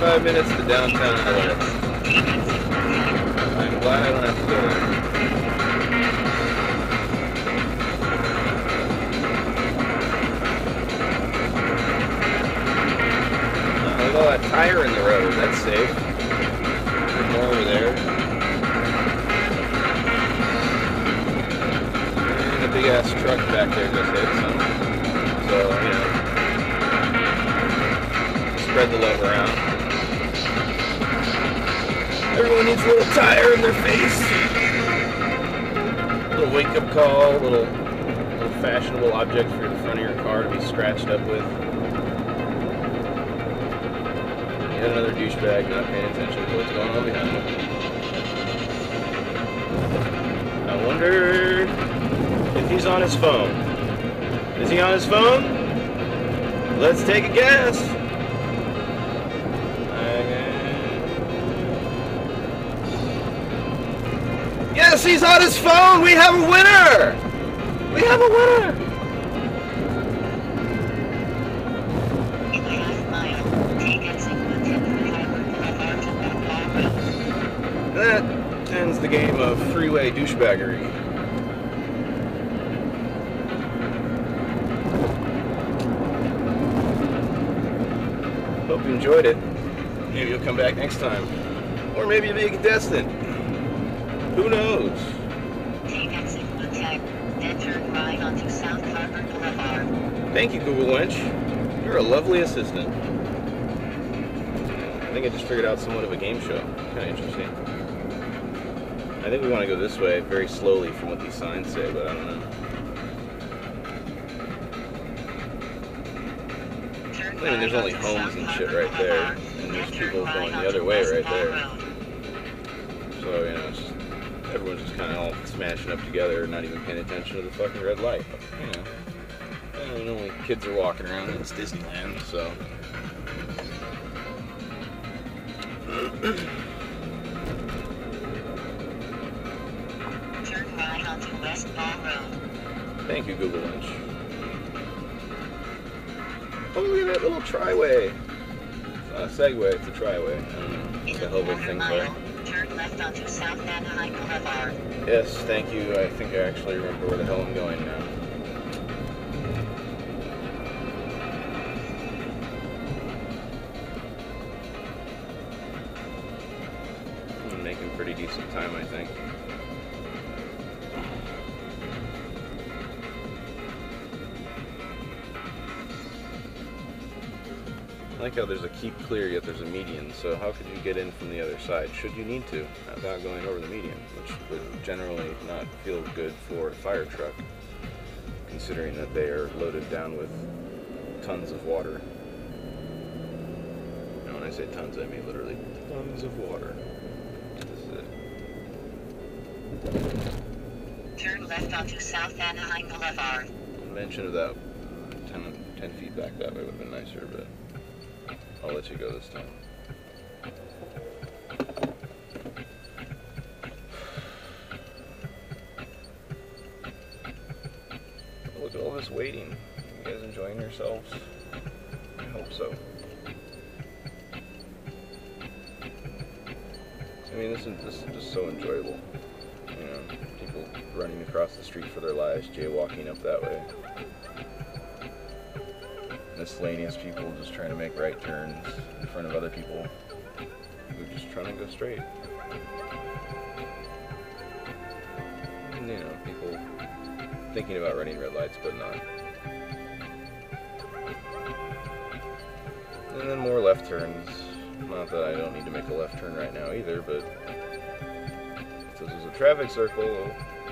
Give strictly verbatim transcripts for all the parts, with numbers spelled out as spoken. forty-five minutes to downtown L A. I'm glad I left there. There's all that tire in the road, that's safe. There's more over there. And a big ass truck back there just hit something. So, you know. Spread the love around. Everyone needs a little tire in their face. A little wake-up call, a little, little fashionable object for the front of your car to be scratched up with. Yet another douchebag not paying attention to what's going on behind him. I wonder if he's on his phone. Is he on his phone? Let's take a guess. Yes, he's on his phone! We have a winner! We have a winner! That ends the game of freeway douchebaggery. Hope you enjoyed it. Maybe you'll come back next time. Or maybe you'll be a contestant. Who knows? Take exit one ten, then turn right onto South Harbor Boulevard. Thank you, Google Wench. You're a lovely assistant. I think I just figured out somewhat of a game show. Kind of interesting. I think we want to go this way very slowly from what these signs say, but I don't know. Turn I mean, there's only homes and shit right there, and there's people going the other way right there. So, you know, it's just everyone's just kind of all smashing up together, not even paying attention to the fucking red light. You know, I mean, only kids are walking around, and it's Disneyland, so. Turn right onto West Ball Road. Thank you, Google Wench. Oh, look at that little triway. It's not a Segway, it's a triway. I don't know what the hell those things are. Turn left onto South Anaheim Boulevard. Yes, thank you. I think I actually remember where the hell I'm going now. I'm making pretty decent time, I think. I like how there's a keep clear, yet there's a median, so how could you get in from the other side, should you need to, without going over the median, which would generally not feel good for a fire truck, considering that they are loaded down with tons of water. And when I say tons, I mean literally tons of water. This is it. Turn left onto South Anaheim Boulevard. Mention of that ten, ten feet back that way would have been nicer, but I'll let you go this time. Look at all this waiting. You guys enjoying yourselves? I hope so. I mean, this is, this is just so enjoyable. You know, people running across the street for their lives, jaywalking up that way. Miscellaneous people just trying to make right turns in front of other people who are just trying to go straight. And, you know, people thinking about running red lights, but not. And then more left turns. Not that I don't need to make a left turn right now either, but if this was a traffic circle,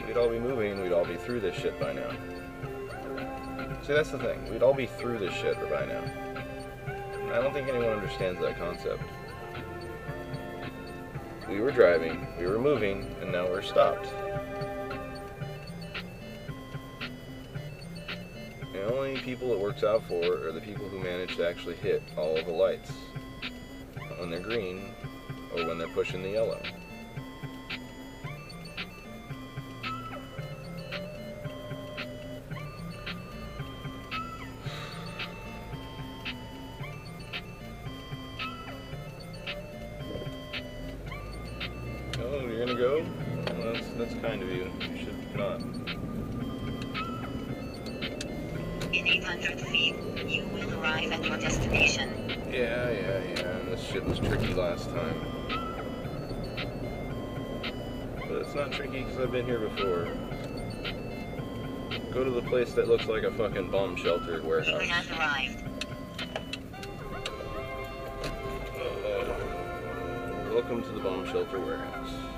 we'd all be moving, we'd all be through this shit by now. See, that's the thing. We'd all be through this shit by now. And I don't think anyone understands that concept. We were driving, we were moving, and now we're stopped. The only people it works out for are the people who manage to actually hit all of the lights when they're green or when they're pushing the yellow. you're gonna go? Well, that's, that's kind of you. You should not. In eight hundred feet, you will arrive at your destination. Yeah, yeah, yeah. This shit was tricky last time. But it's not tricky because I've been here before. Go to the place that looks like a fucking bomb shelter warehouse. We have arrived. Welcome to the bomb shelter warehouse.